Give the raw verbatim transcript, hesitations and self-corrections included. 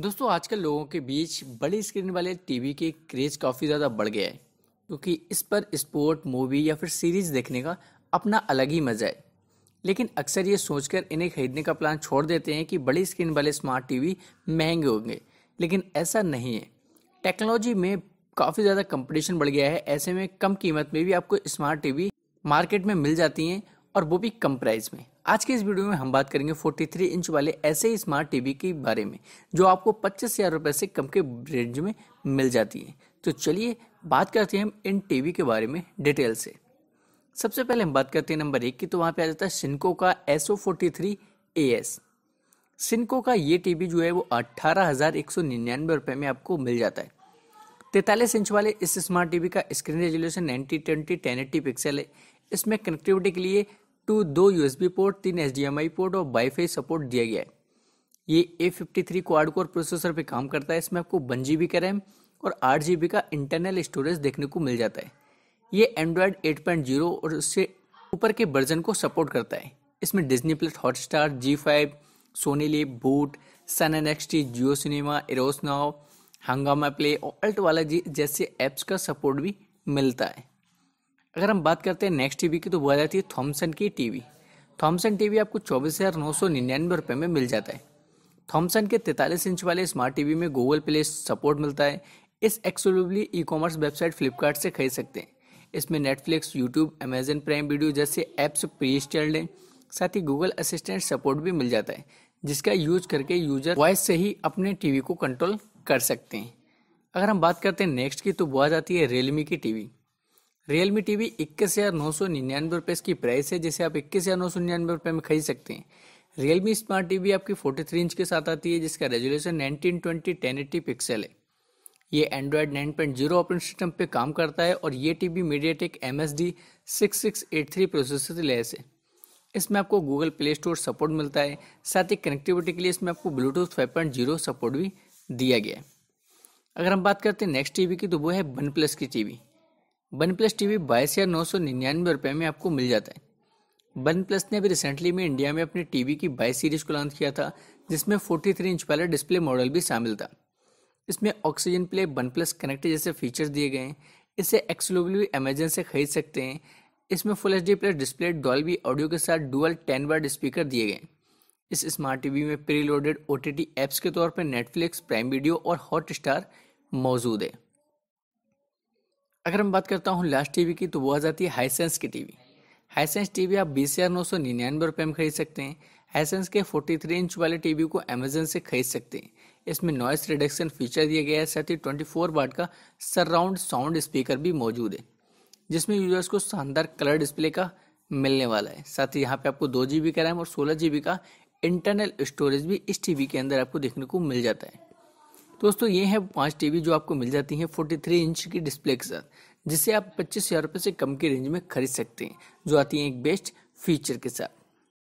दोस्तों आजकल लोगों के बीच बड़ी स्क्रीन वाले टीवी के क्रेज काफ़ी ज़्यादा बढ़ गया है, क्योंकि इस पर स्पोर्ट मूवी या फिर सीरीज़ देखने का अपना अलग ही मज़ा है। लेकिन अक्सर ये सोचकर इन्हें खरीदने का प्लान छोड़ देते हैं कि बड़ी स्क्रीन वाले स्मार्ट टीवी महंगे होंगे, लेकिन ऐसा नहीं है। टेक्नोलॉजी में काफ़ी ज़्यादा कंपटीशन बढ़ गया है, ऐसे में कम कीमत में भी आपको स्मार्ट टीवी मार्केट में मिल जाती हैं और वो भी कम प्राइस में। आज के इस वीडियो में हम बात करेंगे तैंतालीस इंच वाले ऐसे ही स्मार्ट टीवी के बारे में जो आपको पच्चीस हज़ार रुपये से कम के रेंज में मिल जाती है। तो चलिए बात करते हैं हम इन टीवी के बारे में डिटेल से। सबसे पहले हम बात करते हैं नंबर एक की, तो वहाँ पे आ जाता है सिनको का S O forty three A S. सिनको का ये टीवी जो है वो अट्ठारह हज़ार एक सौ निन्यानवे रुपये में आपको मिल जाता है। तैंतालीस इंच वाले इस स्मार्ट टीवी का screen resolution ninety twenty ten eighty pixel है। इसमें कनेक्टिविटी के लिए टू दो यूएसबी पोर्ट, तीन एचडीएमआई पोर्ट और वाईफाई सपोर्ट दिया गया है। ये A fifty three quad core processor पे काम करता है। इसमें आपको वन जी बी का रैम और आठ जी बी का इंटरनल स्टोरेज देखने को मिल जाता है। ये एंड्रॉयड एट पॉइंट ज़ीरो और उससे ऊपर के वर्जन को सपोर्ट करता है। इसमें Disney plus, Hotstar, Zee five, Sony live, Voot, Sun N X T, Jio cinema, Eros Now, Hungama play और अल्ट वाला जी जैसे ऐप्स का सपोर्ट भी मिलता है। अगर हम बात करते हैं नेक्स्ट टीवी की, तो वो आ जाती है थॉमसन की टीवी। थॉमसन टीवी आपको चौबीस हज़ार नौ सौ निन्यानवे रुपये में मिल जाता है। थॉमसन के तैंतालीस इंच वाले स्मार्ट टीवी में गूगल प्ले सपोर्ट मिलता है। इस exclusively e commerce website Flipkart से खरीद सकते हैं। इसमें Netflix, YouTube, Amazon prime video जैसे ऐप्स प्री इंस्टॉल्ड हैं। साथ ही गूगल असिस्टेंट सपोर्ट भी मिल जाता है, जिसका यूज करके यूजर वॉइस से ही अपने टीवी को कंट्रोल कर सकते हैं। अगर हम बात करते हैं नेक्स्ट की, तो वो आ जाती है रियलमी की टीवी। रियलमी टीवी इक्कीस हज़ार नौ सौ निन्यानवे रुपये इसकी प्राइस है, जिसे आप इक्कीस हज़ार नौ सौ निन्यानवे रुपये में खरीद सकते हैं। रियलमी स्मार्ट टीवी आपकी तैंतालीस इंच के साथ आती है, जिसका resolution nineteen twenty ten eighty pixel है। ये Android nine point zero operating system पे काम करता है और ये TV MediaTek M S D six six eight three processor लैस है। इसमें आपको गूगल प्ले स्टोर सपोर्ट मिलता है। साथ ही कनेक्टिविटी के लिए इसमें आपको Bluetooth five point zero support भी दिया गया है। अगर हम बात करते हैं नेक्स्ट टीवी की, तो वो है वन प्लस की टीवी। वन प्लस टीवी बाईस हज़ार नौ सौ निन्यानवे रुपये में आपको मिल जाता है। वन प्लस ने अभी रिसेंटली में इंडिया में अपनी टीवी की बाईस सीरीज को लॉन्च किया था, जिसमें तैंतालीस इंच वाला डिस्प्ले मॉडल भी शामिल था। इसमें oxygen play, one plus connect जैसे फीचर्स दिए गए हैं। इसे एक्सक्लूसिवली अमेजन से खरीद सकते हैं। इसमें full H D plus display, Dolby audio के साथ डुअल टेन वाट स्पीकर दिए गए हैं। इस स्मार्ट टीवी में pre loaded O T T apps के तौर पर नेटफ्लिक्स, प्राइम वीडियो और हॉटस्टार मौजूद है। अगर मैं बात करता हूँ लास्ट टीवी की, तो वो आ जाती है हाईसेंस की टीवी। हाईसेंस टीवी आप बीस हज़ार नौ सौ निन्यानवे रुपये में खरीद सकते हैं। हाईसेंस के तैंतालीस इंच वाले टीवी को अमेजन से खरीद सकते हैं। इसमें नॉइस रिडक्शन फीचर दिया गया है। साथ ही चौबीस वाट का सराउंड साउंड स्पीकर भी मौजूद है, जिसमें यूजर्स को शानदार कलर डिस्प्ले का मिलने वाला है। साथ ही यहाँ पर आपको दो जी बी का रैम और सोलह जी बी का इंटरनल स्टोरेज भी इस टीवी के अंदर आपको देखने को मिल जाता है। दोस्तों ये है पांच टीवी जो आपको मिल जाती हैं तैंतालीस इंच की डिस्प्ले के साथ, जिसे आप पच्चीस हज़ार रुपये से कम के रेंज में खरीद सकते हैं, जो आती हैं एक बेस्ट फीचर के साथ।